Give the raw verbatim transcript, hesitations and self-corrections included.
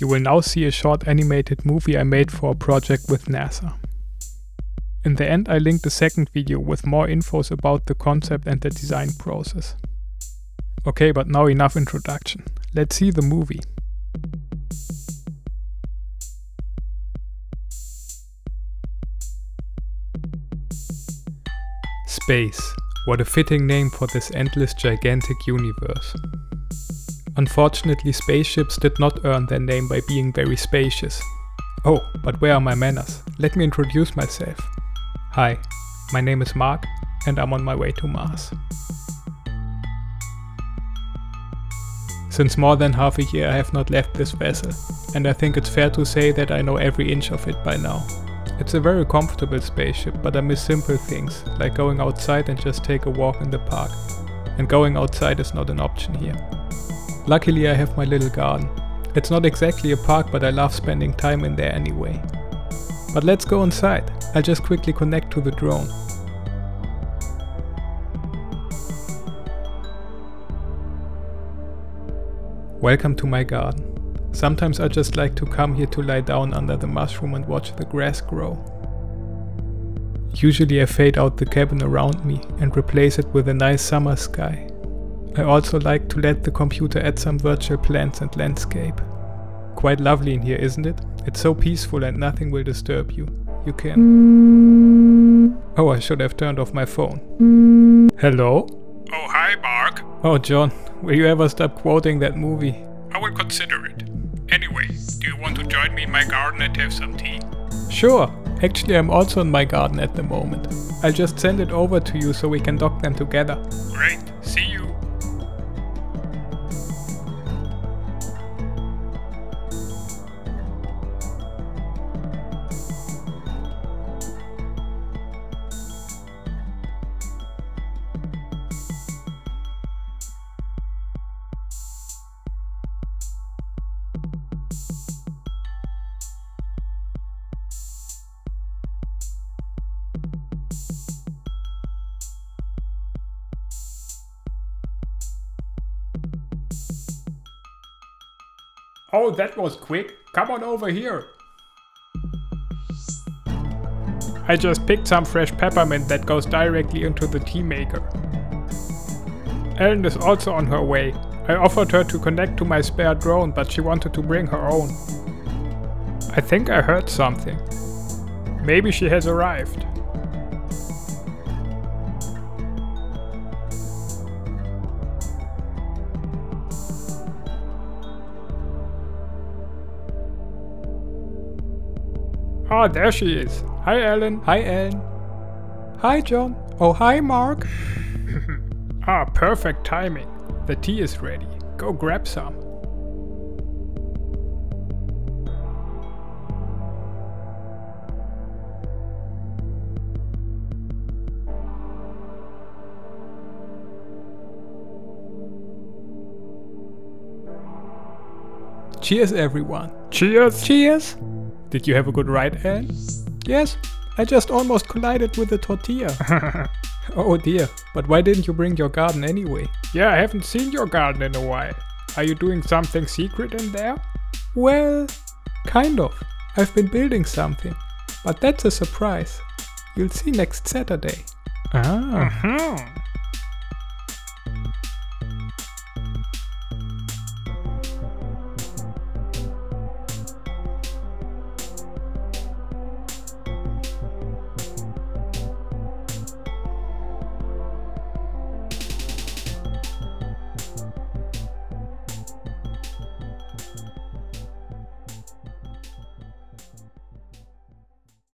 You will now see a short animated movie I made for a project with NASA. In the end I linked a second video with more infos about the concept and the design process. Okay, but now enough introduction. Let's see the movie. Space. What a fitting name for this endless gigantic universe. Unfortunately, spaceships did not earn their name by being very spacious. Oh, but where are my manners? Let me introduce myself. Hi, my name is Marc and I'm on my way to Mars. Since more than half a year I have not left this vessel, and I think it's fair to say that I know every inch of it by now. It's a very comfortable spaceship, but I miss simple things, like going outside and just take a walk in the park. And going outside is not an option here. Luckily I have my little garden. It's not exactly a park, but I love spending time in there anyway. But let's go inside. I'll just quickly connect to the drone. Welcome to my garden. Sometimes I just like to come here to lie down under the mushroom and watch the grass grow. Usually I fade out the cabin around me and replace it with a nice summer sky. I also like to let the computer add some virtual plants and landscape. Quite lovely in here, isn't it? It's so peaceful and nothing will disturb you. You can... Oh, I should have turned off my phone. Hello? Oh, hi, Marc. Oh, John, will you ever stop quoting that movie? I will consider it. Anyway, do you want to join me in my garden and have some tea? Sure. Actually, I'm also in my garden at the moment. I'll just send it over to you so we can dock them together. Great. See you. Oh, that was quick. Come on over here. I just picked some fresh peppermint that goes directly into the tea maker. Ellen is also on her way. I offered her to connect to my spare drone, but she wanted to bring her own. I think I heard something. Maybe she has arrived. Oh, there she is. Hi, Ellen. Hi, Ellen. Hi, John. Oh, hi, Marc. Ah, perfect timing. The tea is ready. Go grab some. Cheers, everyone. Cheers. Cheers. Did you have a good ride, Ellen? Yes, I just almost collided with a tortilla. Oh dear, but why didn't you bring your garden anyway? Yeah, I haven't seen your garden in a while. Are you doing something secret in there? Well, kind of. I've been building something, but that's a surprise. You'll see next Saturday. Ah. Uh-huh.